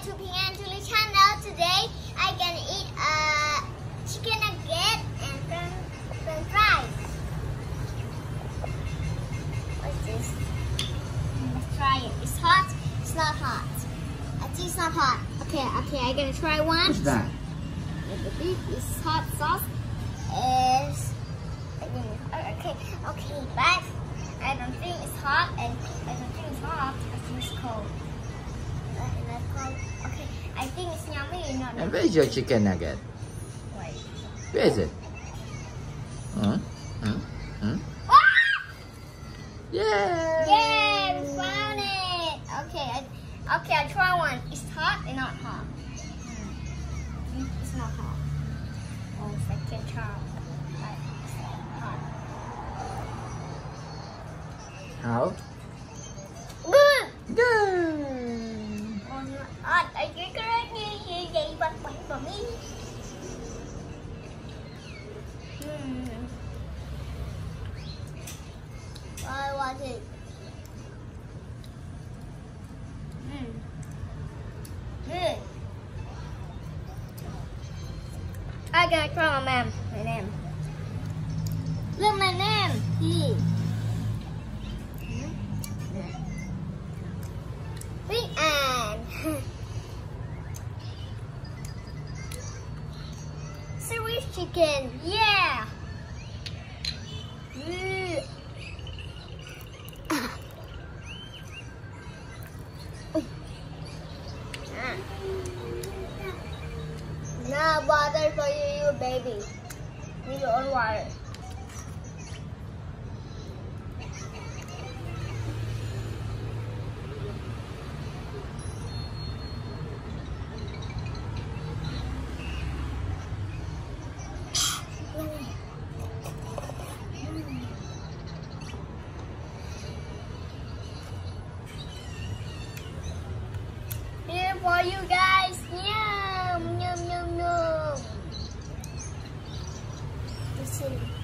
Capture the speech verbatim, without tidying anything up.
back to PingAnn Julie channel. Today I can eat a uh, chicken nugget and french fries. What's this? Let's try it. It's hot. It's not hot. I think it's not hot. Okay, okay. I'm gonna try one. What's that? It's hot sauce. Is okay. Okay, but I don't think it's hot, and I don't think it's hot. I think it's cold. Okay, I think it's yummy. Not and where's your chicken nugget? Wait. Where is it? Huh? Huh? Huh? Ah! Yay! Yay! We found it! Okay, I, okay, I try one. It's hot and not hot. Mm. It's not hot. Oh, second try. It's hot. How? Good! Good! Hot. Are you correct? You gave one point for me. Hmm. I want it. Hmm. Good. I gotta call my mom. My name. Look, my name. He. PingAnn. Chicken, yeah. Mm. Ah. Oh. Ah. No water for you, you baby. With your own water. For you guys, yum, yum, yum, yum.